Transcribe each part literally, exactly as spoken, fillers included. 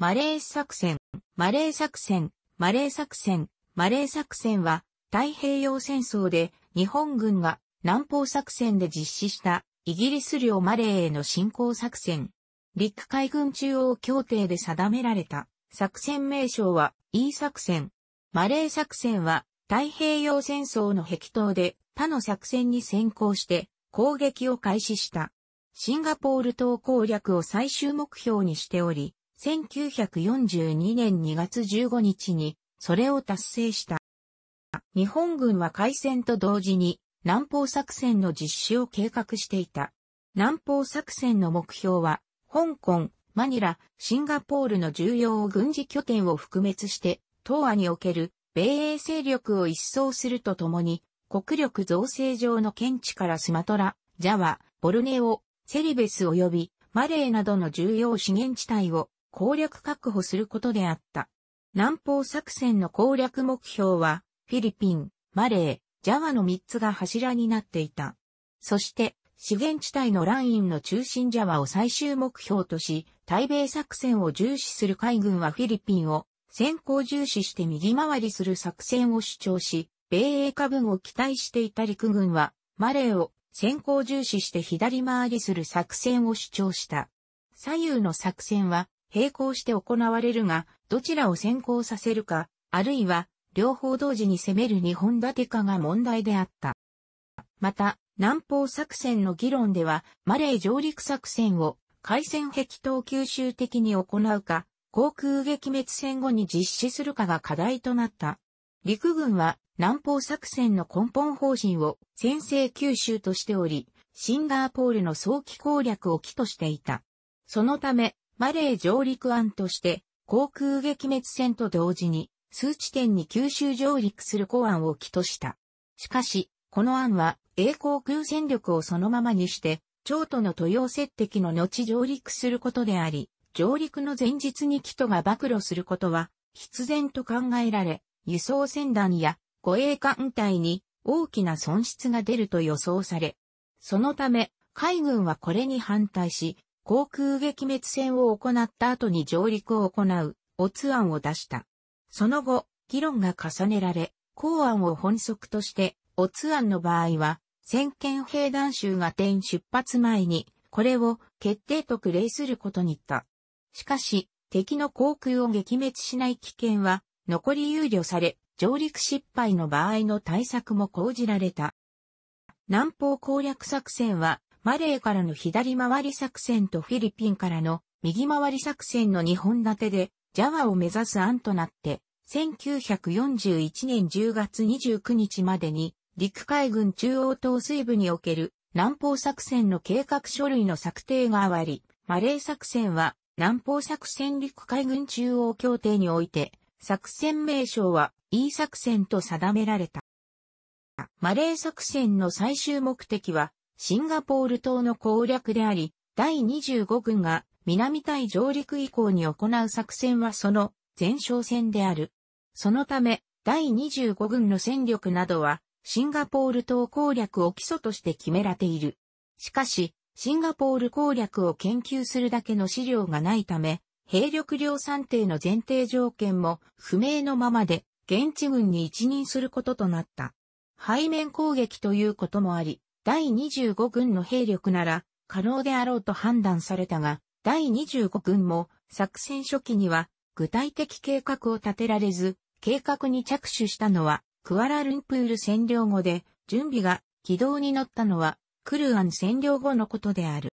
マレー作戦、マレー作戦、マレー作戦、マレー作戦は太平洋戦争で日本軍が南方作戦で実施したイギリス領マレーへの侵攻作戦。陸海軍中央協定で定められた作戦名称は E 作戦。マレー作戦は太平洋戦争の壁頭で他の作戦に先行して攻撃を開始した。シンガポール島攻略を最終目標にしており、せんきゅうひゃくよんじゅうにねんにがつじゅうごにちにそれを達成した。日本軍は開戦と同時に南方作戦の実施を計画していた。南方作戦の目標は、香港、マニラ、シンガポールの重要軍事拠点を覆滅して、東亜における米英勢力を一掃するとともに、国力造成上の見地からスマトラ、ジャワ、ボルネオ、セリベス及びマレーなどの重要資源地帯を攻略確保することであった。南方作戦の攻略目標は、フィリピン、マレー、ジャワのみっつが柱になっていた。そして、資源地帯のラインの中心ジャワを最終目標とし、対米作戦を重視する海軍はフィリピンを先行重視して右回りする作戦を主張し、米英化分を期待していた陸軍は、マレーを先行重視して左回りする作戦を主張した。左右の作戦は並行して行われるが、どちらを先行させるか、あるいは両方同時に攻めるにほん立てかが問題であった。また、南方作戦の議論では、マレー上陸作戦を海戦壁頭吸収的に行うか、航空撃滅戦後に実施するかが課題となった。陸軍は南方作戦の根本方針を先制吸収としており、シンガポールの早期攻略を期としていた。そのため、マレー上陸案として、航空撃滅戦と同時に、数地点に九州上陸する港案を期とした。しかし、この案は、英航空戦力をそのままにして、趙との豊洋接敵の後上陸することであり、上陸の前日に帰途が暴露することは、必然と考えられ、輸送船団や護衛艦隊に大きな損失が出ると予想され、そのため、海軍はこれに反対し、航空撃滅戦を行った後に上陸を行う、乙案を出した。その後、議論が重ねられ、甲案を本則として、乙案の場合は、先遣兵団衆が天出発前に、これを決定と区例することにした。しかし、敵の航空を撃滅しない危険は、残り憂慮され、上陸失敗の場合の対策も講じられた。南方攻略作戦は、マレーからの左回り作戦とフィリピンからの右回り作戦のにほん立てで、ジャワを目指す案となって、せんきゅうひゃくよんじゅういちねんじゅうがつにじゅうくにちまでに、陸海軍中央統帥部における南方作戦の計画書類の策定が終わり、マレー作戦は南方作戦陸海軍中央協定において作戦名称は E 作戦と定められた。マレー作戦の最終目的はシンガポール島の攻略であり、だいにじゅうごぐんが南タイ上陸以降に行う作戦はその前哨戦である。そのためだいにじゅうごぐんの戦力などはシンガポール島攻略を基礎として決められている。しかし、シンガポール攻略を研究するだけの資料がないため、兵力量算定の前提条件も不明のままで、現地軍に一任することとなった。背面攻撃ということもあり、だいにじゅうごぐんの兵力なら可能であろうと判断されたが、だいにじゅうごぐんも作戦初期には具体的計画を立てられず、計画に着手したのは、クアラルンプール占領後で、準備が軌道に乗ったのは、クルアン占領後のことである。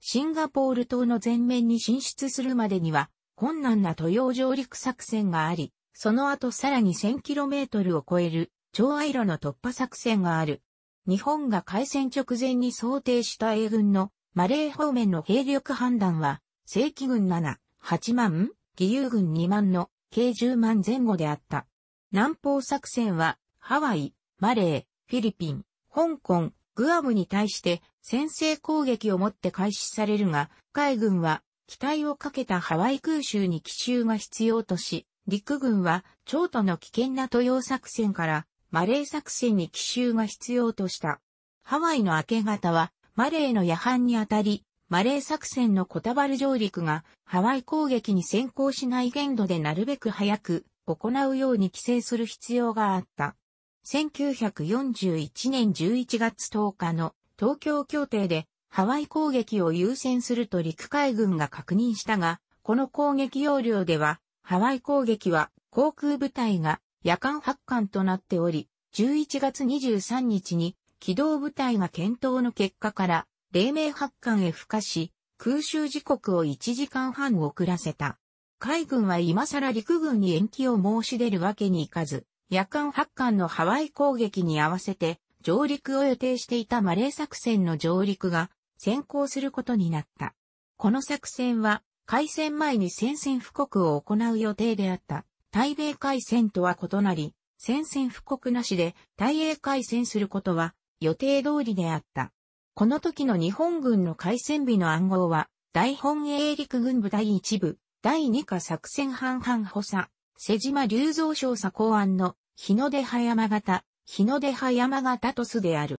シンガポール島の前面に進出するまでには、困難な豊洋上陸作戦があり、その後さらに せんキロメートル を超える、長愛路の突破作戦がある。日本が開戦直前に想定した英軍の、マレー方面の兵力判断は、正規軍なな、はちまん、義勇軍にまんの、計じゅうまんぜん後であった。南方作戦は、ハワイ、マレー、フィリピン、香港、グアムに対して先制攻撃をもって開始されるが、海軍は機体をかけたハワイ空襲に奇襲が必要とし、陸軍は趙との危険な豊洋作戦からマレー作戦に奇襲が必要とした。ハワイの明け方はマレーの夜半にあたり、マレー作戦のコタバル上陸がハワイ攻撃に先行しない限度でなるべく早く行うように規制する必要があった。せんきゅうひゃくよんじゅういちねんじゅういちがつとおかの東京協定でハワイ攻撃を優先すると陸海軍が確認したが、この攻撃要領ではハワイ攻撃は航空部隊が夜間発艦となっており、じゅういちがつにじゅうさんにちに機動部隊が検討の結果から黎明発艦へ付加し、空襲時刻をいちじかんはん遅らせた。海軍は今更陸軍に延期を申し出るわけにいかず、夜間発艦のハワイ攻撃に合わせて上陸を予定していたマレー作戦の上陸が先行することになった。この作戦は開戦前に宣戦布告を行う予定であった対米開戦とは異なり、宣戦布告なしで対英開戦することは予定通りであった。この時の日本軍の開戦日の暗号は、大本営陸軍部だいいちぶ、だいにか作戦班班補佐、瀬島隆三少佐考案の日の出葉山形、日の出葉山形とすである。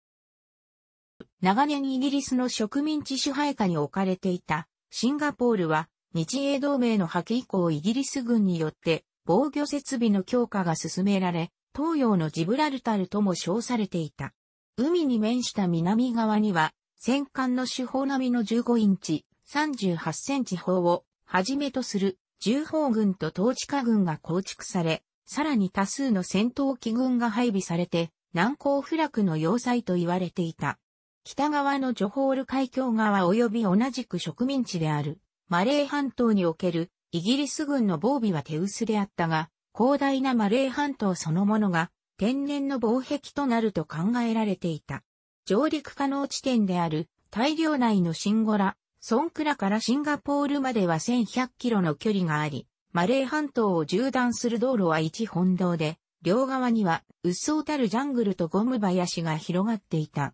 長年イギリスの植民地支配下に置かれていたシンガポールは、日英同盟の破棄以降イギリス軍によって防御設備の強化が進められ、東洋のジブラルタルとも称されていた。海に面した南側には、戦艦の主砲並みのじゅうごインチ、さんじゅうはちセンチ砲をはじめとする重砲軍と統治下軍が構築され、さらに多数の戦闘機群が配備されて、難攻不落の要塞と言われていた。北側のジョホール海峡側及び同じく植民地である、マレー半島におけるイギリス軍の防備は手薄であったが、広大なマレー半島そのものが、天然の防壁となると考えられていた。上陸可能地点である大領内のシンゴラ、ソンクラからシンガポールまではせんひゃくキロの距離があり、マレー半島を縦断する道路は一本道で、両側にはうっそうたるジャングルとゴム林が広がっていた。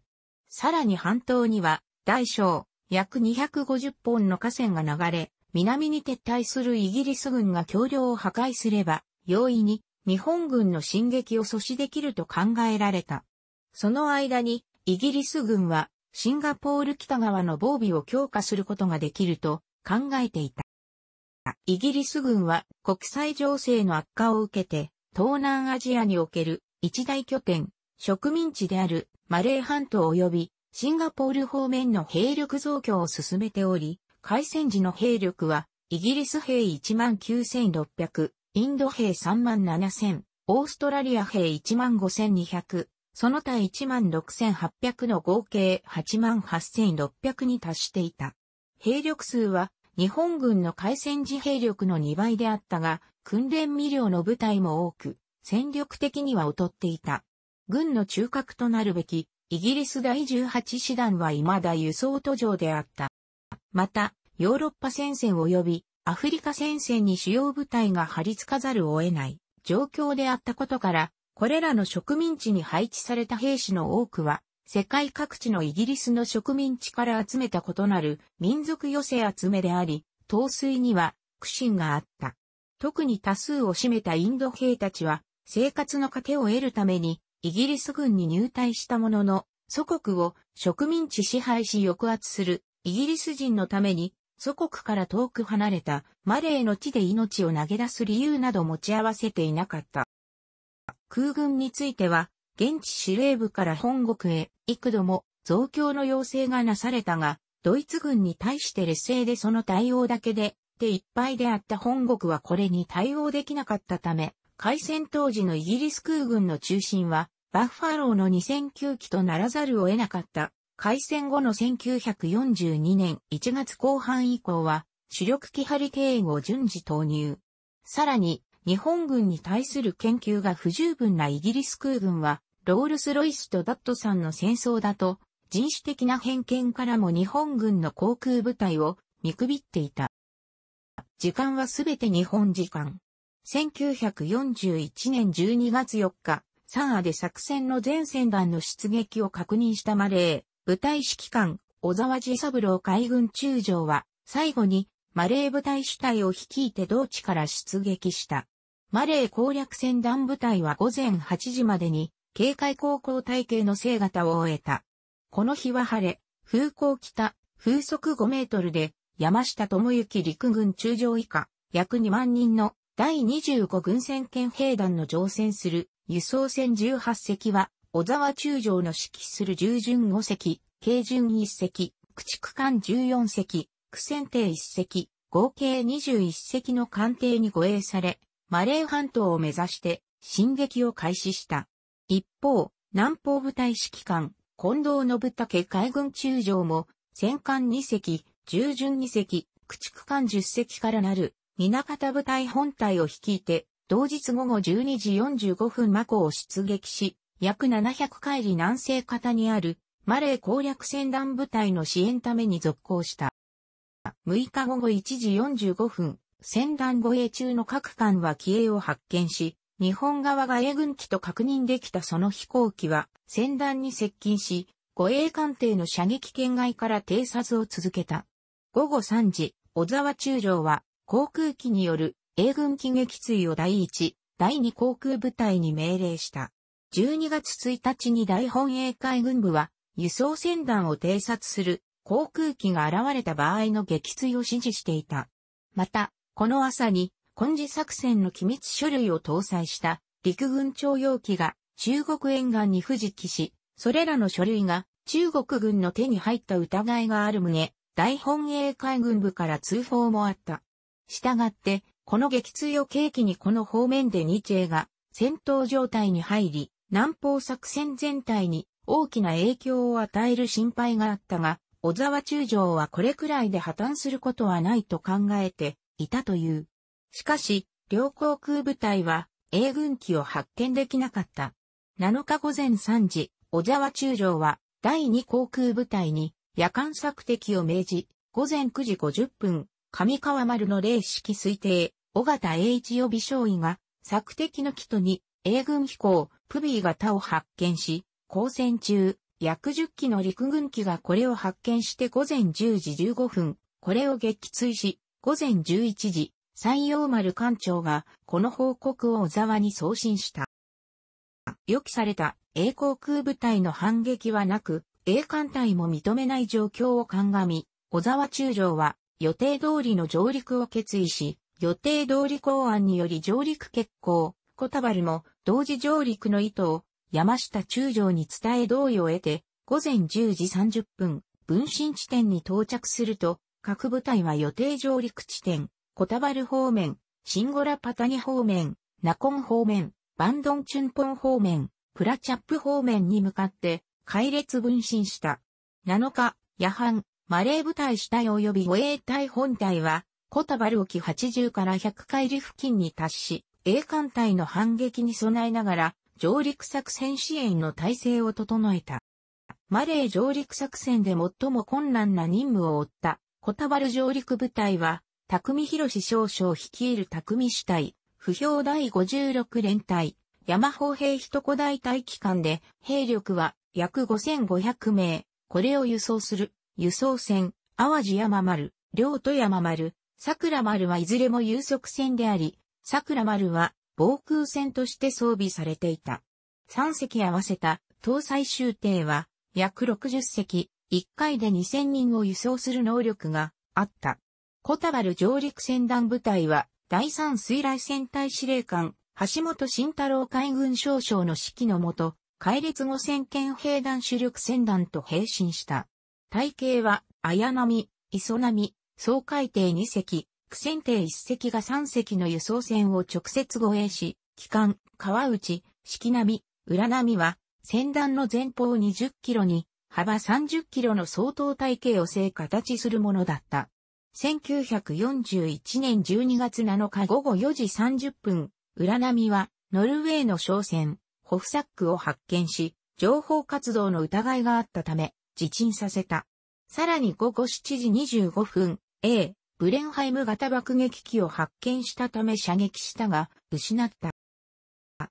さらに半島には大小約にひゃくごじゅっぽんの河川が流れ、南に撤退するイギリス軍が橋梁を破壊すれば、容易に日本軍の進撃を阻止できると考えられた。その間に、イギリス軍は、シンガポール北側の防備を強化することができると考えていた。イギリス軍は、国際情勢の悪化を受けて、東南アジアにおける一大拠点、植民地であるマレー半島及び、シンガポール方面の兵力増強を進めており、開戦時の兵力は、イギリス兵いちまんきゅうせんろっぴゃく、インド兵さんまんななせん、オーストラリア兵いちまんごせんにひゃく、その他いちまんろくせんはっぴゃくの合計はちまんはっせんろっぴゃくに達していた。兵力数は日本軍の開戦時兵力のにばいであったが、訓練未了の部隊も多く、戦力的には劣っていた。軍の中核となるべき、イギリスだいじゅうはちしだんは未だ輸送途上であった。また、ヨーロッパ戦線及び、アフリカ戦線に主要部隊が張り付かざるを得ない状況であったことから、これらの植民地に配置された兵士の多くは、世界各地のイギリスの植民地から集めた異なる民族寄せ集めであり、統帥には苦心があった。特に多数を占めたインド兵たちは、生活の糧を得るために、イギリス軍に入隊したものの、祖国を植民地支配し抑圧するイギリス人のために、祖国から遠く離れたマレーの地で命を投げ出す理由など持ち合わせていなかった。空軍については、現地司令部から本国へ幾度も増強の要請がなされたが、ドイツ軍に対して劣勢でその対応だけで手いっぱいであった本国はこれに対応できなかったため、開戦当時のイギリス空軍の中心は、バッファローのにせんきゅうきとならざるを得なかった。開戦後のせんきゅうひゃくよんじゅうにねんいちがつこうはん以降は主力機張り艇を順次投入。さらに日本軍に対する研究が不十分なイギリス空軍はロールス・ロイスとダットさんの戦争だと人種的な偏見からも日本軍の航空部隊を見くびっていた。時間はすべて日本時間。せんきゅうひゃくよんじゅういちねんじゅうにがつよっか、サンアで作戦の全戦団の出撃を確認したマレー。部隊指揮官、小沢治三郎海軍中将は、最後に、マレー部隊主体を率いて同地から出撃した。マレー攻略船団部隊はごぜんはちじまでに、警戒航行隊形の正型を終えた。この日は晴れ、風向北、風速ごメートルで、山下智之陸軍中将以下、約にまんにんのだいにじゅうごぐんせん県兵団の乗船する輸送船じゅうはっせきは、小沢中将の指揮する従順ごせき、軽巡いっせき、駆逐艦じゅうよんせき、苦戦艇いっせき、合計にじゅういっせきの艦艇に護衛され、マレー半島を目指して進撃を開始した。一方、南方部隊指揮官、近藤信武海軍中将も、戦艦にせき、従順にせき、駆逐艦じゅっせきからなる、南方部隊本隊を率いて、同日午後じゅうにじよんじゅうごふんマコを出撃し、約ななひゃくかいり南西方にある、マレー攻略船団部隊の支援ために続行した。むいか午後いちじよんじゅうごふん、船団護衛中の各艦は機影を発見し、日本側が英軍機と確認できたその飛行機は、船団に接近し、護衛艦艇の射撃圏外から偵察を続けた。午後さんじ、小沢中将は、航空機による英軍機撃墜をだいいち、だいに航空部隊に命令した。じゅうにがつついたちに大本営海軍部は、輸送船団を偵察する航空機が現れた場合の撃墜を指示していた。また、この朝に、根治作戦の機密書類を搭載した陸軍徴用機が中国沿岸に不時着し、それらの書類が中国軍の手に入った疑いがある旨、大本営海軍部から通報もあった。したがって、この撃墜を契機にこの方面で日英が戦闘状態に入り、南方作戦全体に大きな影響を与える心配があったが、小沢中将はこれくらいで破綻することはないと考えていたという。しかし、両航空部隊は英軍機を発見できなかった。なのか午前さんじ、小沢中将はだいに航空部隊に夜間索敵を命じ、午前くじごじゅっぷん、上川丸の零式推定、尾形栄一予備少尉が索敵の機とに英軍飛行、プビー型を発見し、交戦中、約じゅっきの陸軍機がこれを発見して午前じゅうじじゅうごふん、これを撃墜し、午前じゅういちじ、山陽丸艦長がこの報告を小沢に送信した。予期された英航空部隊の反撃はなく、英艦隊も認めない状況を鑑み、小沢中将は予定通りの上陸を決意し、予定通り公安により上陸決行、コタバルも同時上陸の意図を山下中将に伝え同意を得て、午前じゅうじさんじゅっぷん、分身地点に到着すると、各部隊は予定上陸地点、コタバル方面、シンゴラパタニ方面、ナコン方面、バンドンチュンポン方面、プラチャップ方面に向かって、隊列分身した。なのか、夜半、マレー部隊主隊及び護衛隊本隊は、コタバル沖はちじゅうからひゃくかいり付近に達し、英艦隊の反撃に備えながら、上陸作戦支援の体制を整えた。マレー上陸作戦で最も困難な任務を負った、コタバル上陸部隊は、匠弘少将率いる匠主隊、歩兵第ごじゅうろくれんたい、山砲兵一個大隊機関で、兵力は約ごせんごひゃくめい、これを輸送する、輸送船、淡路山丸、両戸山丸、桜丸はいずれも有速船であり、桜丸は防空船として装備されていた。さんせき合わせた搭載舟艇は約ろくじゅっせき、いっかいでにせんにんを輸送する能力があった。コタバル上陸船団部隊はだいさん水雷戦隊司令官、橋本慎太郎海軍少将の指揮のもと、隊列ごせん県兵団主力船団と並進した。隊形は、綾波、磯波、掃海艇にせき、苦戦艇いっせきがさんせきの輸送船を直接護衛し、旗艦、川内、式波、浦波は、船団の前方にじゅっキロに、幅さんじゅっキロの相当隊形を成形するものだった。せんきゅうひゃくよんじゅういちねんじゅうにがつなのか午後よじさんじゅっぷん、浦波は、ノルウェーの商船、ホフサックを発見し、情報活動の疑いがあったため、自沈させた。さらに午後しちじにじゅうごふん、A、ブレンハイム型爆撃機を発見したため射撃したが、失った。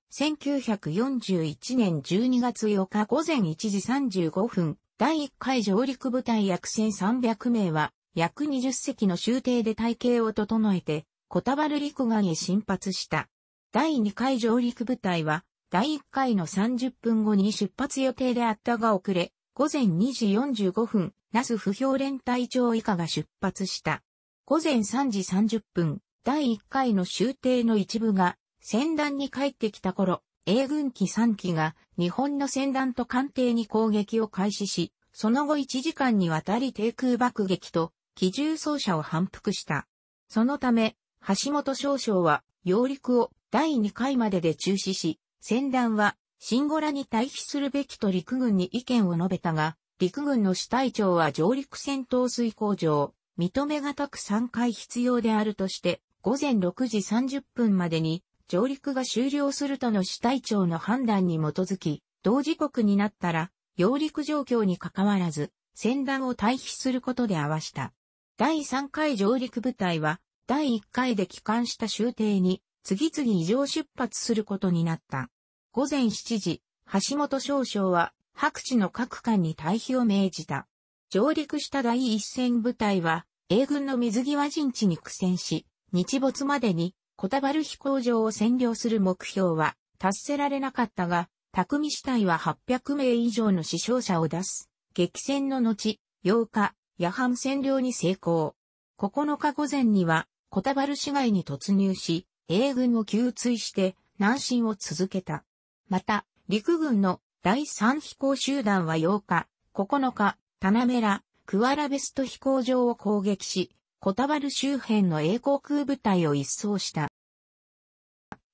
せんきゅうひゃくよんじゅういちねんじゅうにがつようか午前いちじさんじゅうごふん、だいいっかい上陸部隊約せんさんびゃくめいは、約にじゅっせきの舟艇で隊形を整えて、コタバル陸岸へ進発した。だいにかい上陸部隊は、だいいっかいのさんじゅっぷんごに出発予定であったが遅れ、午前にじよんじゅうごふん、那須不評連隊長以下が出発した。午前さんじさんじゅっぷん、だいいっかいの終艇の一部が、船団に帰ってきた頃、英軍機さんきが日本の船団と艦艇に攻撃を開始し、その後いちじかんにわたり低空爆撃と機銃掃射を反復した。そのため、橋本少将は揚陸をだいにかいまでで中止し、船団は新五羅に退避するべきと陸軍に意見を述べたが、陸軍の支隊長は上陸戦闘遂行上、認めがたくさんかい必要であるとして、午前ろくじさんじゅっぷんまでに、上陸が終了するとの支隊長の判断に基づき、同時刻になったら、揚陸状況に関わらず、船団を退避することで合わした。だいさんかい上陸部隊は、だいいっかいで帰還した終艇に、次々異常出発することになった。午前しちじ、橋本少将は、白地の各艦に退避を命じた。上陸した第一戦部隊は、英軍の水際陣地に苦戦し、日没までに、コタバル飛行場を占領する目標は達せられなかったが、匠支隊ははっぴゃくめい以上の死傷者を出す。激戦の後、ようか、夜半占領に成功。ここのか午前には、コタバル市街に突入し、英軍を撃墜して、南進を続けた。また、陸軍のだいさん飛行集団はようか、ここのか、棚目ら、クアラベスト飛行場を攻撃し、コタバル周辺の英航空部隊を一掃した。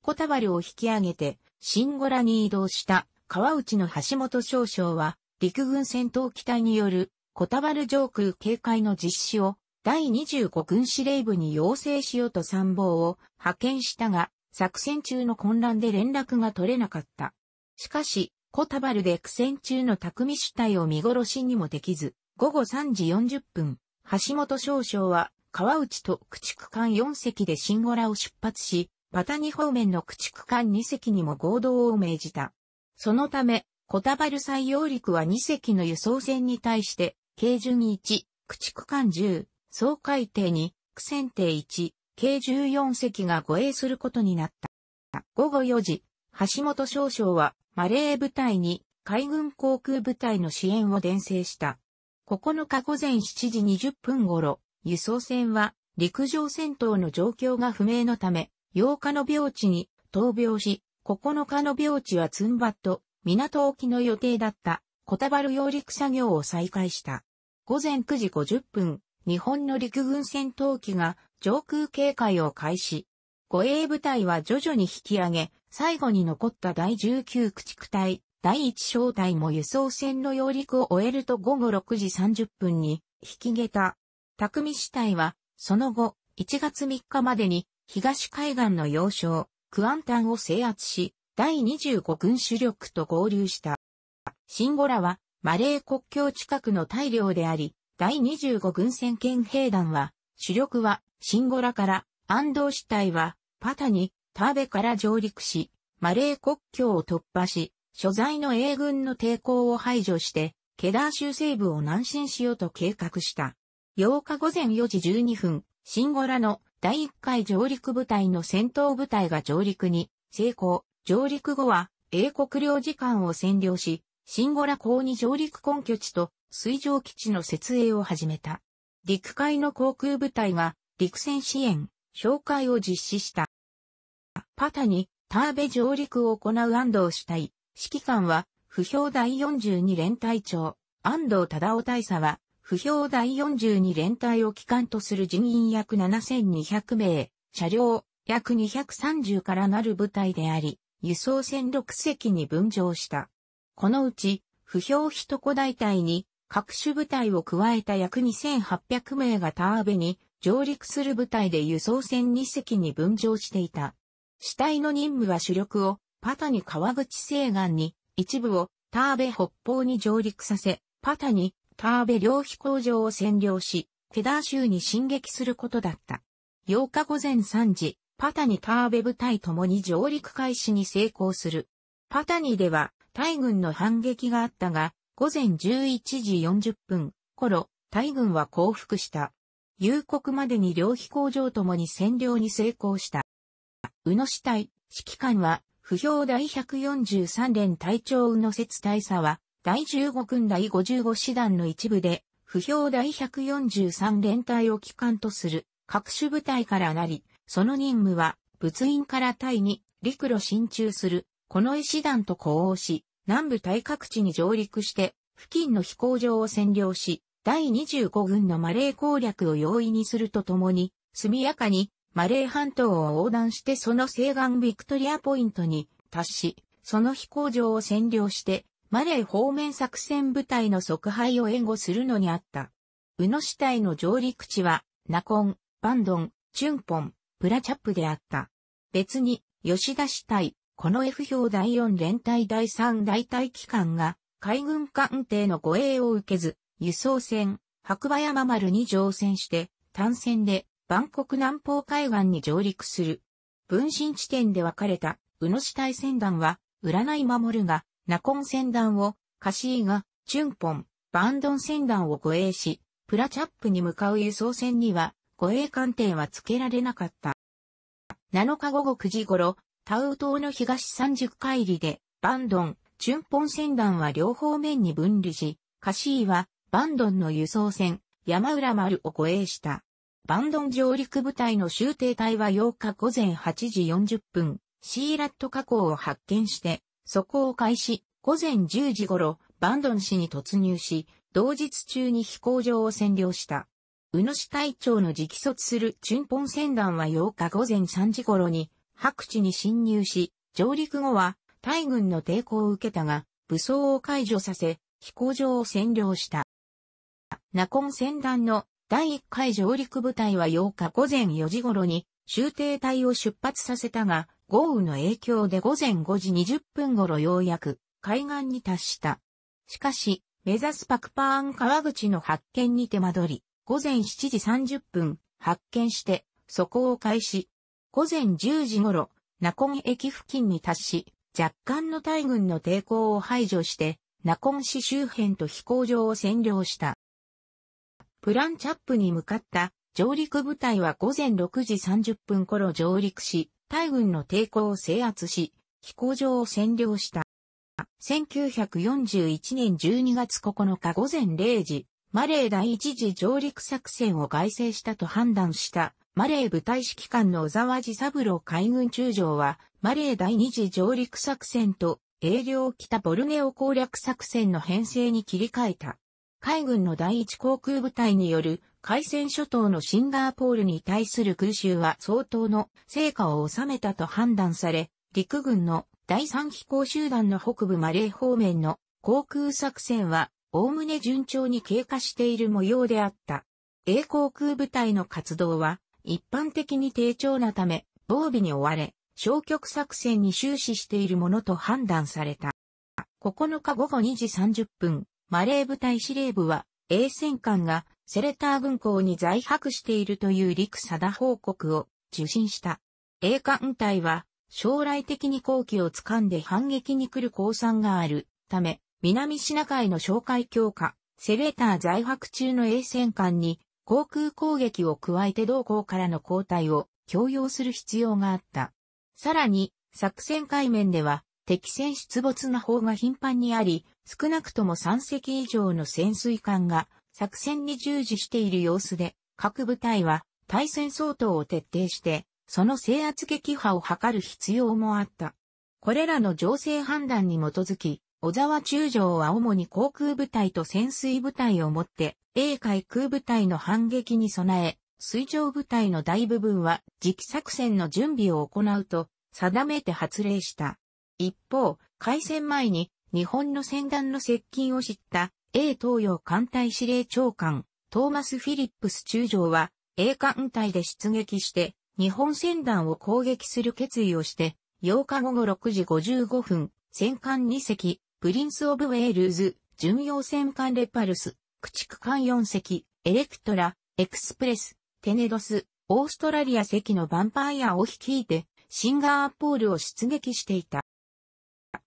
コタバルを引き上げて、新五羅に移動した川内の橋本少将は、陸軍戦闘機隊によるコタバル上空警戒の実施をだいにじゅうごぐんしれいぶに要請しようと参謀を派遣したが、作戦中の混乱で連絡が取れなかった。しかし、コタバルで苦戦中の匠主隊を見殺しにもできず、午後さんじよんじゅっぷん、橋本少将は、川内と駆逐艦よんせきで新五羅を出発し、パタニ方面の駆逐艦にせきにも合同を命じた。そのため、コタバル再揚陸はにせきの輸送船に対して、軽巡いち、駆逐艦じゅう、掃海艇に、苦戦艇いち、計じゅうよんせきが護衛することになった。午後よじ、橋本少将は、マレー部隊に、海軍航空部隊の支援を伝声した。ここのか午前しちじにじゅっぷん頃、輸送船は陸上戦闘の状況が不明のため、ようかの病地に闘病し、ここのかの病地はツンバット、港沖の予定だったコタバル揚陸作業を再開した。午前くじごじゅっぷん、日本の陸軍戦闘機が上空警戒を開始。護衛部隊は徐々に引き上げ、最後に残っただいじゅうきゅう駆逐隊、だいいち小隊も輸送船の揚陸を終えると午後ろくじさんじゅっぷんに引き下駄。匠支隊は、その後、いちがつみっかまでに、東海岸の要衝、クアンタンを制圧し、だいにじゅうごぐんしゅりょくと合流した。新五羅は、マレー国境近くの大領であり、だいにじゅうごぐんせんけんへいだんは、主力は、新五羅から、安藤支隊は、パタニ、ターベから上陸し、マレー国境を突破し、所在の英軍の抵抗を排除して、ケダー州西部を南進しようと計画した。ようか午前よじじゅうにふん、新五羅のだいいっかい上陸部隊の戦闘部隊が上陸に成功。上陸後は英国領事館を占領し、新五羅港に上陸根拠地と水上基地の設営を始めた。陸海の航空部隊が陸戦支援、哨戒を実施した。パタニ、ターベ上陸を行う安藤主隊。指揮官は、不評だいよんじゅうにれんたいちょう、安藤忠雄大佐は、不評だいよんじゅうにれんたいを機関とする人員約ななせんにひゃくめい、車両約にひゃくさんじゅうからなる部隊であり、輸送船ろくせきに分乗した。このうち、不評一小大隊に、各種部隊を加えた約にせんはっぴゃくめいがターベに、上陸する部隊で輸送船にせきに分乗していた。主隊の任務は主力を、パタニ川口西岸に、一部をターベ北方に上陸させ、パタニ、ターベ両飛行場を占領し、ケダー州に進撃することだった。ようか午前さんじ、パタニターベ部隊ともに上陸開始に成功する。パタニでは、タイ軍の反撃があったが、午前じゅういちじよんじゅっぷん頃、タイ軍は降伏した。夕刻までに両飛行場ともに占領に成功した。宇野支隊、指揮官は、不評だいひゃくよんじゅうさんれんたいちょう宇野節大佐は、だいじゅうごぐんだいごじゅうごしだんの一部で、歩兵第ひゃくよんじゅうさん連隊を旗艦とする各種部隊からなり、その任務は物員から隊に陸路進駐する、この絵師団と呼応し、南部隊各地に上陸して、付近の飛行場を占領し、第にじゅうご軍のマレー攻略を容易にするとともに、速やかにマレー半島を横断してその西岸ビクトリアポイントに達し、その飛行場を占領して、マレー方面作戦部隊の即敗を援護するのにあった。ウノ支隊の上陸地は、ナコン、バンドン、チュンポン、プラチャップであった。別に、吉田支隊、この歩兵第よん連隊第さん大隊機関が、海軍艦艇の護衛を受けず、輸送船、白馬山丸に乗船して、単線で、バンコク南方海岸に上陸する。分身地点で分かれた、ウノ支隊船団は、占い守が、ナコン船団を、カシーが、チュンポン、バンドン船団を護衛し、プラチャップに向かう輸送船には、護衛艦艇は付けられなかった。なのか午後くじ頃、タウ島の東さんじゅう海里で、バンドン、チュンポン船団は両方面に分離し、カシーは、バンドンの輸送船、山浦丸を護衛した。バンドン上陸部隊の終艇隊はようか午前はちじよんじゅっぷん、シーラット河口を発見して、そこを開始、午前じゅうじ頃、バンドン市に突入し、同日中に飛行場を占領した。宇野支隊長の直率するチュンポン船団はようか午前さんじ頃に、白地に侵入し、上陸後は、タイ軍の抵抗を受けたが、武装を解除させ、飛行場を占領した。ナコン船団のだいいっかい上陸部隊はようか午前よじ頃に終艇隊を出発させたが、豪雨の影響で午前ごじにじゅっぷん頃ようやく海岸に達した。しかし、目指すパクパーン川口の発見に手間取り、午前しちじさんじゅっぷん発見して、そこを開始。午前じゅうじ頃、ナコン駅付近に達し、若干のタイ軍の抵抗を排除して、ナコン市周辺と飛行場を占領した。プランチャップに向かった上陸部隊は午前ろくじさんじゅっぷん頃上陸し、タイ軍の抵抗を制圧し、飛行場を占領した。せんきゅうひゃくよんじゅういちねんじゅうにがつここのか午前れいじ、マレー第一次上陸作戦を外制したと判断した、マレー部隊指揮官の小沢治三郎海軍中将は、マレー第二次上陸作戦と、英領北ボルネオ攻略作戦の編成に切り替えた。海軍の第一航空部隊による海鮮諸島のシンガーポールに対する空襲は相当の成果を収めたと判断され、陸軍の第三飛行集団の北部マレー方面の航空作戦は概ね順調に経過している模様であった。英航空部隊の活動は一般的に低調なため、防備に追われ、消極作戦に終始しているものと判断された。ここのか午後にじさんじゅっぷん。マレー部隊司令部は、英戦艦がセレター軍港に在泊しているという陸定報告を受信した。英艦隊は、将来的に好機を掴んで反撃に来る公算があるため、南シナ海の哨戒強化、セレター在泊中の英戦艦に航空攻撃を加えて同港からの後退を強要する必要があった。さらに、作戦海面では、敵船出没の砲が頻繁にあり、少なくともさん隻以上の潜水艦が作戦に従事している様子で、各部隊は対潜相当を徹底して、その制圧撃破を図る必要もあった。これらの情勢判断に基づき、小沢中将は主に航空部隊と潜水部隊をもって、英海空部隊の反撃に備え、水上部隊の大部分は次期作戦の準備を行うと定めて発令した。一方、開戦前に日本の船団の接近を知った英東洋艦隊司令長官トーマス・フィリップス中将は英艦隊で出撃して日本船団を攻撃する決意をしてようか午後ろくじごじゅうごふん、戦艦に隻、プリンス・オブ・ウェールズ、巡洋戦艦レパルス、駆逐艦よん隻、エレクトラ、エクスプレス、テネドス、オーストラリア隻のヴァンパイアを率いてシンガーポールを出撃していた。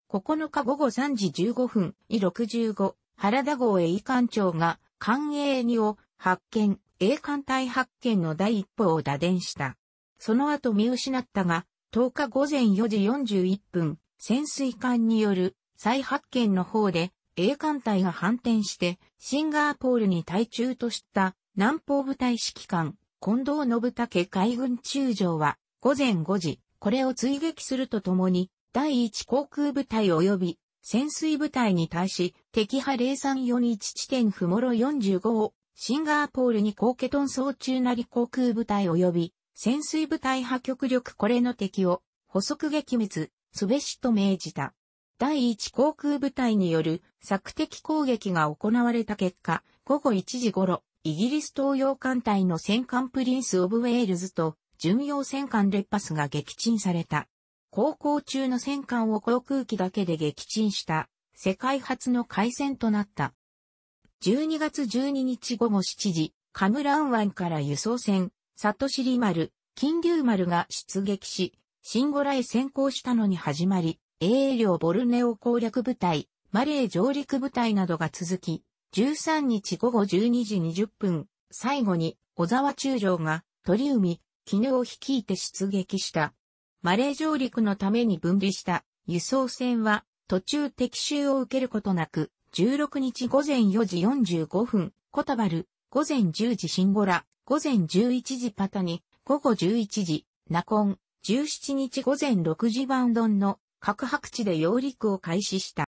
ここのか午後さんじじゅうごふん、いろくじゅうご、原田号英艦長が、艦英にを発見、英艦隊発見の第一歩を打電した。その後見失ったが、とおか午前よじよんじゅういっぷん、潜水艦による再発見の方で、英艦隊が反転して、シンガポールに対中とした南方部隊指揮官、近藤信武海軍中将は、午前ごじ、これを追撃するとともに、第一航空部隊及び、潜水部隊に対し、敵波ゼロさんよんいち地点ふもろよんじゅうごを、シンガポールに高ケトン総中成航空部隊及び、潜水部隊派極力これの敵を、捕捉撃滅、すべしと命じた。第一航空部隊による索敵攻撃が行われた結果、午後いちじ頃、イギリス東洋艦隊の戦艦プリンス・オブ・ウェールズと巡洋戦艦レッパスが撃沈された。航行中の戦艦を航空機だけで撃沈した、世界初の海戦となった。じゅうにがつじゅうににち午後しちじ、カムラン湾から輸送船、サトシリ丸、金龍丸が出撃し、シンゴラへ先行したのに始まり、英領ボルネオ攻略部隊、マレー上陸部隊などが続き、じゅうさんにち午後じゅうにじにじゅっぷん、最後に小沢中将が鳥海、絹を率いて出撃した。マレー上陸のために分離した輸送船は途中敵襲を受けることなく、じゅうろくにち午前よじよんじゅうごふん、コタバル、午前じゅうじシンゴラ、午前じゅういちじパタニ、午後じゅういちじ、ナコン、じゅうしちにち午前ろくじバンドンの各白地で揚陸を開始した。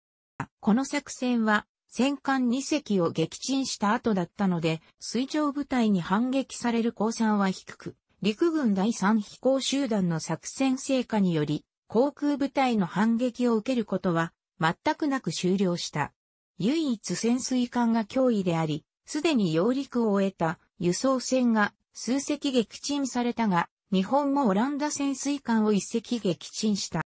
この作戦は戦艦に隻を撃沈した後だったので、水上部隊に反撃される公算は低く、陸軍だいさん飛行集団の作戦成果により、航空部隊の反撃を受けることは全くなく終了した。唯一潜水艦が脅威であり、すでに揚陸を終えた輸送船が数隻撃沈されたが、日本もオランダ潜水艦を一隻撃沈した。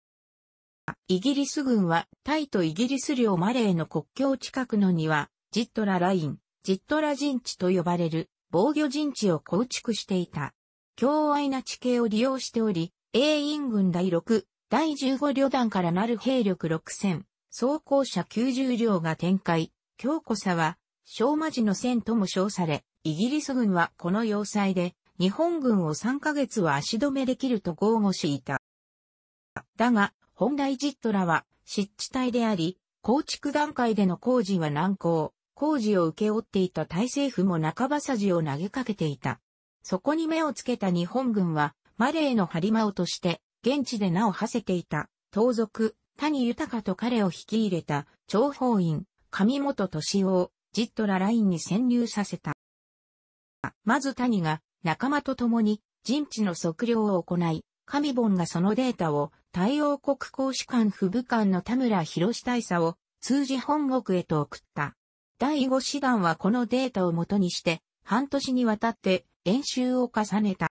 イギリス軍はタイとイギリス領マレーの国境近くのにはジットラライン、ジットラ陣地と呼ばれる防御陣地を構築していた。強愛な地形を利用しており、英印軍だいろく、だいじゅうご旅団からなる兵力ろくせん、装甲車きゅうじゅう両が展開、強固さは昭和時の戦とも称され、イギリス軍はこの要塞で日本軍をさんかげつは足止めできると豪語していた。だが、本来ジットラは湿地帯であり、構築段階での工事は難航、工事を請け負っていたタイ政府も半ばさじを投げかけていた。そこに目をつけた日本軍は、マレーのハリマオとして、現地で名を馳せていた、盗賊、谷豊と彼を引き入れた、諜報員、上本敏夫を、ジットララインに潜入させた。まず谷が、仲間と共に、陣地の測量を行い、上本がそのデータを、太陽国公使館副武官の田村博史大佐を通じ本国へと送った。だいご師団はこのデータをもとにして半年にわたって演習を重ねた。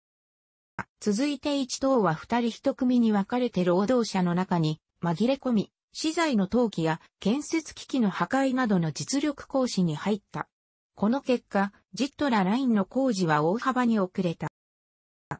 続いていち等はふたりいち組に分かれて労働者の中に紛れ込み、資材の投機や建設機器の破壊などの実力行使に入った。この結果、ジットララインの工事は大幅に遅れた。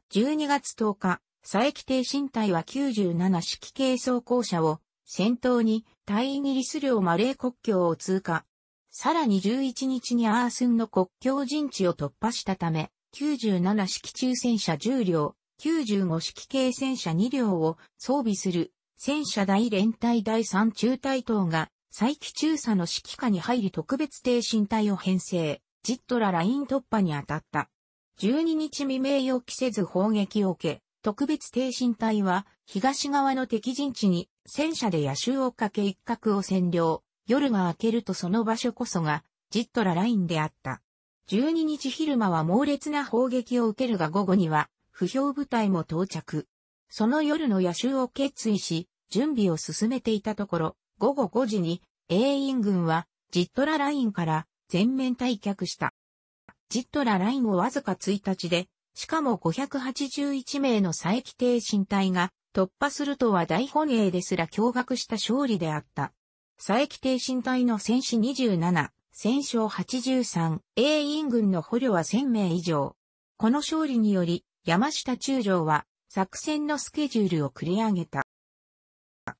じゅうにがつとおか、佐伯艇新隊はきゅうじゅうなな式軽装甲車を先頭に対イギリス領マレー国境を通過。さらにじゅういちにちにアースンの国境陣地を突破したため、きゅうじゅうなな式中戦車じゅう両、きゅうじゅうご式軽戦車に両を装備する戦車大連隊だいさん中隊等が佐伯中佐の指揮下に入り特別艇新隊を編成、ジットラライン突破に当たった。じゅうににち未明予期せず砲撃を受け、特別艇新隊は東側の敵陣地に戦車で夜襲をかけ一角を占領。夜が明けるとその場所こそがジットララインであった。じゅうににち昼間は猛烈な砲撃を受けるが午後には不評部隊も到着。その夜の夜襲を決意し準備を進めていたところ午後ごじに英印軍はジットララインから全面退却した。ジットララインをわずかついたちでしかもごひゃくはちじゅういち名の佐伯艇新隊が突破するとは大本営ですら驚愕した勝利であった。佐伯艇新隊の戦死にじゅうなな、戦傷はちじゅうさん、英印軍の捕虜はせん名以上。この勝利により山下中将は作戦のスケジュールを繰り上げた。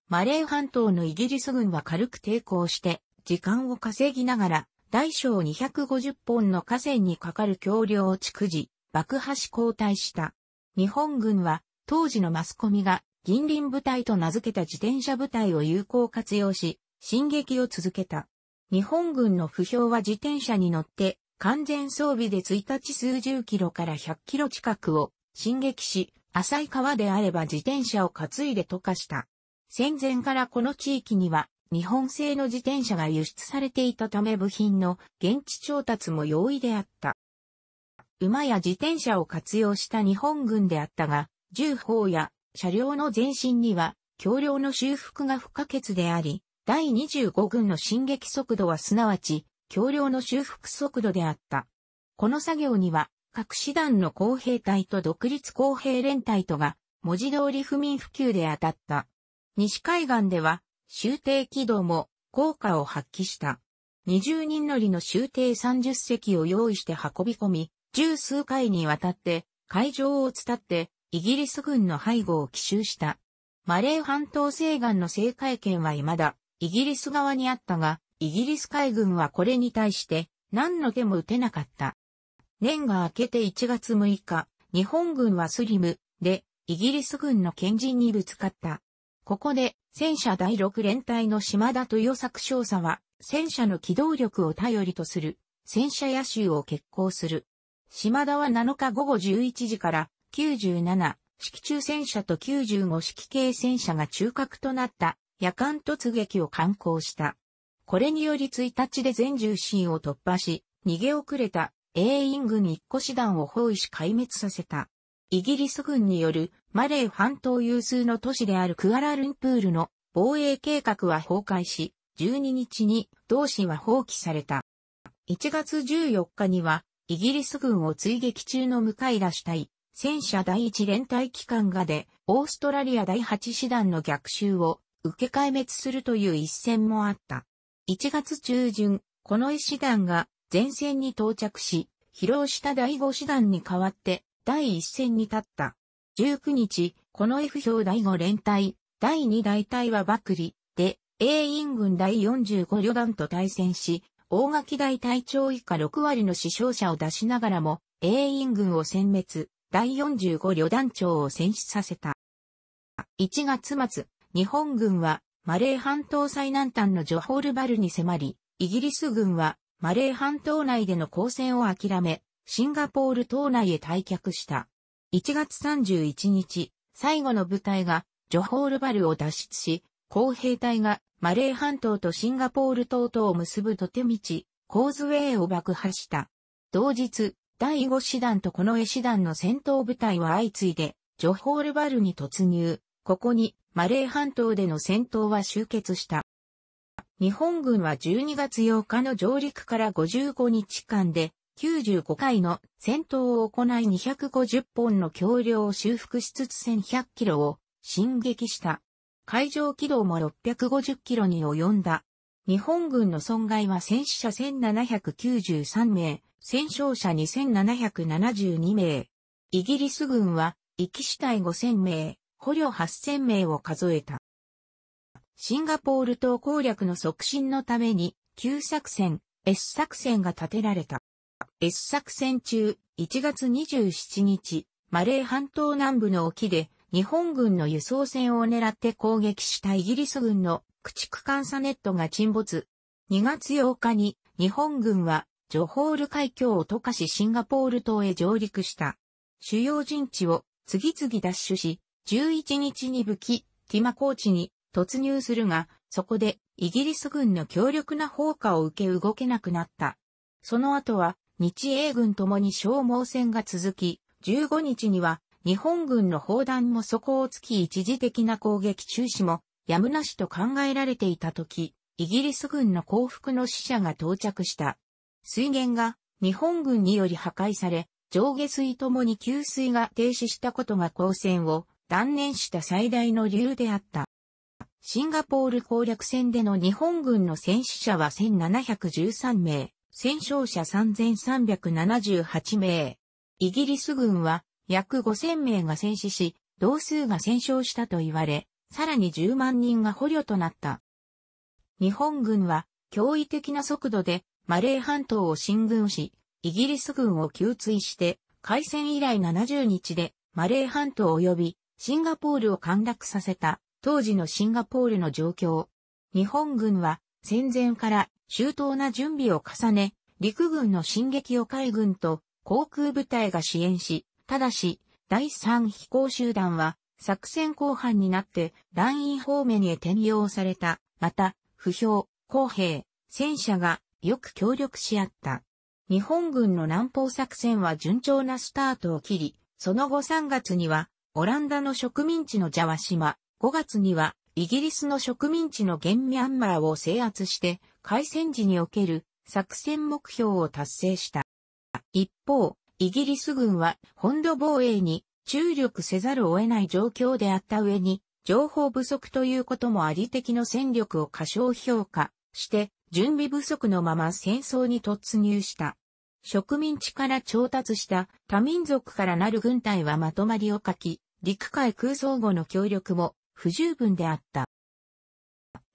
マレー半島のイギリス軍は軽く抵抗して時間を稼ぎながら大小にひゃくごじゅっぽんの河川にかかる橋梁を築事。爆破し後退した。日本軍は当時のマスコミが銀鱗部隊と名付けた自転車部隊を有効活用し、進撃を続けた。日本軍の歩兵は自転車に乗って完全装備でいちにち数十キロからひゃくキロ近くを進撃し、浅い川であれば自転車を担いで渡河した。戦前からこの地域には日本製の自転車が輸出されていたため部品の現地調達も容易であった。馬や自転車を活用した日本軍であったが、銃砲や車両の前進には橋梁の修復が不可欠であり、だいにじゅうご軍の進撃速度はすなわち橋梁の修復速度であった。この作業には各師団の工兵隊と独立工兵連隊とが文字通り不眠不休で当たった。西海岸では舟艇機動も効果を発揮した。にじゅうにん乗りの舟艇さんじゅっ隻を用意して運び込み、十数回にわたって海上を伝ってイギリス軍の背後を奇襲した。マレー半島西岸の制海権は未だイギリス側にあったが、イギリス海軍はこれに対して何の手も打てなかった。年が明けていちがつむいか、日本軍はスリムでイギリス軍の堅陣にぶつかった。ここで戦車だいろく連隊の島田豊作少佐は戦車の機動力を頼りとする戦車夜襲を決行する。島田はなのかごごじゅういちじからきゅうじゅうなな式中戦車ときゅうじゅうご式軽戦車が中核となった夜間突撃を敢行した。これによりいちにちで全重心を突破し、逃げ遅れた英印軍いっこ師団を包囲し壊滅させた。イギリス軍によるマレー半島有数の都市であるクアラルンプールの防衛計画は崩壊し、じゅうににちに同市は放棄された。いちがつじゅうよっかには、イギリス軍を追撃中の向井ら主隊、戦車だいいち連隊機関がで、オーストラリアだいはち師団の逆襲を受け壊滅するという一戦もあった。いちがつちゅうじゅん、このいち師団が前線に到着し、疲労しただいご師団に代わってだいいち線に立った。じゅうくにち、この F 兵だいご連隊、だいに大隊は幕里で、英印軍だいよんじゅうご旅団と対戦し、大垣大隊長以下ろく割の死傷者を出しながらも、英印軍を殲滅、だいよんじゅうご旅団長を戦死させた。いちがつまつ、日本軍は、マレー半島最南端のジョホールバルに迫り、イギリス軍は、マレー半島内での抗戦を諦め、シンガポール島内へ退却した。いちがつさんじゅういちにち、最後の部隊が、ジョホールバルを脱出し、工兵隊が、マレー半島とシンガポール島とを結ぶ土手道、コーズウェイを爆破した。同日、だいご師団と近衛師団の戦闘部隊は相次いで、ジョホールバルに突入。ここに、マレー半島での戦闘は終結した。日本軍はじゅうにがつようかの上陸からごじゅうごにちかんで、きゅうじゅうごかいの戦闘を行いにひゃくごじゅっぽんの橋梁を修復しつつせんひゃくキロを進撃した。海上機動もろっぴゃくごじゅうキロに及んだ。日本軍の損害は戦死者せんななひゃくきゅうじゅうさん名、戦傷者にせんななひゃくななじゅうに名。イギリス軍は、壱岐師隊ごせん名、捕虜はっせん名を数えた。シンガポール島攻略の促進のために、Q作戦、S作戦が立てられた。S作戦中、いちがつにじゅうしちにち、マレー半島南部の沖で、日本軍の輸送船を狙って攻撃したイギリス軍の駆逐艦サネットが沈没。にがつようかに日本軍はジョホール海峡を渡河しシンガポール島へ上陸した。主要陣地を次々奪取し、じゅういちにちに武器、ティマ高地に突入するが、そこでイギリス軍の強力な砲火を受け動けなくなった。その後は日英軍ともに消耗戦が続き、じゅうごにちには日本軍の砲弾も底をつき一時的な攻撃中止もやむなしと考えられていたとき、イギリス軍の降伏の使者が到着した。水源が日本軍により破壊され、上下水ともに給水が停止したことが交戦を断念した最大の理由であった。シンガポール攻略戦での日本軍の戦死者はせんななひゃくじゅうさん名、戦傷者さんぜんさんびゃくななじゅうはち名。イギリス軍は、約ごせん名が戦死し、同数が戦傷したと言われ、さらにじゅうまん人が捕虜となった。日本軍は驚異的な速度でマレー半島を進軍し、イギリス軍を急追して、開戦以来ななじゅうにちでマレー半島及びシンガポールを陥落させた当時のシンガポールの状況。日本軍は戦前から周到な準備を重ね、陸軍の進撃を海軍と航空部隊が支援し、ただし、だいさん飛行集団は作戦後半になって蘭陰方面へ転用された。また、歩兵、工兵、戦車がよく協力し合った。日本軍の南方作戦は順調なスタートを切り、その後さんがつにはオランダの植民地のジャワ島、ごがつにはイギリスの植民地の現ミャンマーを制圧して、開戦時における作戦目標を達成した。一方、イギリス軍は本土防衛に注力せざるを得ない状況であった上に、情報不足ということもあり敵の戦力を過小評価して、準備不足のまま戦争に突入した。植民地から調達した多民族からなる軍隊はまとまりを欠き、陸海空相互の協力も不十分であった。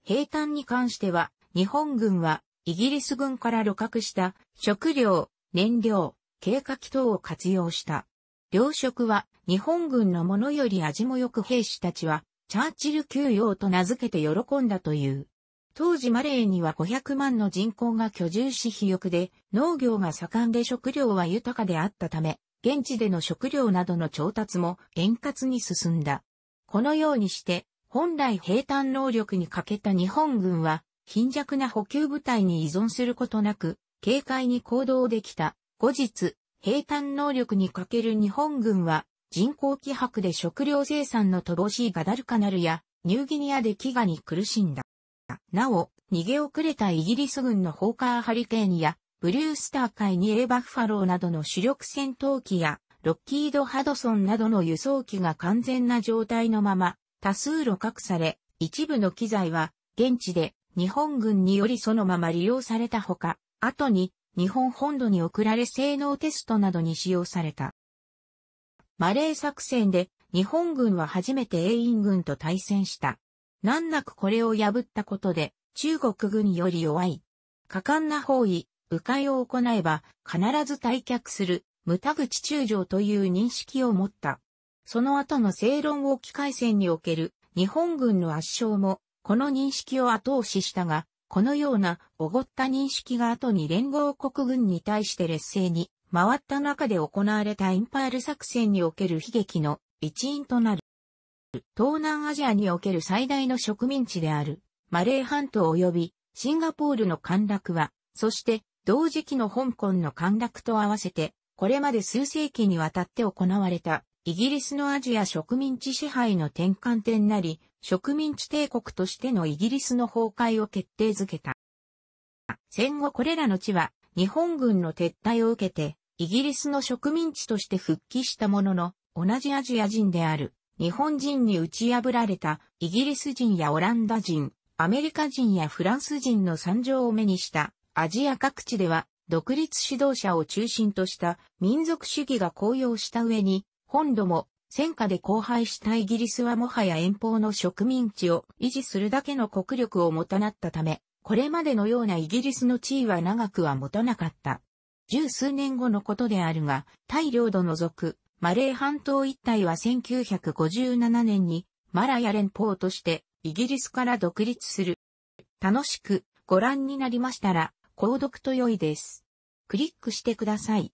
兵站に関しては、日本軍はイギリス軍から鹵獲した食料、燃料、軽火器等を活用した。糧食は日本軍のものより味も良く兵士たちはチャーチル給養と名付けて喜んだという。当時マレーにはごひゃくまんの人口が居住し肥沃で農業が盛んで食料は豊かであったため、現地での食料などの調達も円滑に進んだ。このようにして本来兵站能力に欠けた日本軍は貧弱な補給部隊に依存することなく軽快に行動できた。後日、兵站能力に欠ける日本軍は人口希薄で食料生産の乏しいガダルカナルやニューギニアで飢餓に苦しんだ。なお、逃げ遅れたイギリス軍のホーカーハリケーンやブルースター海にエーバッファローなどの主力戦闘機やロッキード・ハドソンなどの輸送機が完全な状態のまま多数鹵獲され、一部の機材は現地で日本軍によりそのまま利用されたほか、後に日本本土に送られ性能テストなどに使用された。マレー作戦で日本軍は初めて英印軍と対戦した。難なくこれを破ったことで中国軍より弱い。果敢な包囲、迂回を行えば必ず退却する牟田口中将という認識を持った。その後のセーロン沖海戦における日本軍の圧勝もこの認識を後押ししたが、このようなおごった認識が後に連合国軍に対して劣勢に回った中で行われたインパール作戦における悲劇の一因となる。東南アジアにおける最大の植民地であるマレー半島及びシンガポールの陥落は、そして同時期の香港の陥落と合わせて、これまで数世紀にわたって行われたイギリスのアジア植民地支配の転換点なり、植民地帝国としてのイギリスの崩壊を決定づけた。戦後これらの地は日本軍の撤退を受けてイギリスの植民地として復帰したものの、同じアジア人である日本人に打ち破られたイギリス人やオランダ人、アメリカ人やフランス人の惨状を目にしたアジア各地では独立指導者を中心とした民族主義が高揚した上に、本土も戦火で荒廃したイギリスはもはや遠方の植民地を維持するだけの国力を持たなったため、これまでのようなイギリスの地位は長くは持たなかった。十数年後のことであるが、タイ領土の属、マレー半島一帯はせんきゅうひゃくごじゅうななねんにマラヤ連邦としてイギリスから独立する。楽しくご覧になりましたら、購読と良いです。クリックしてください。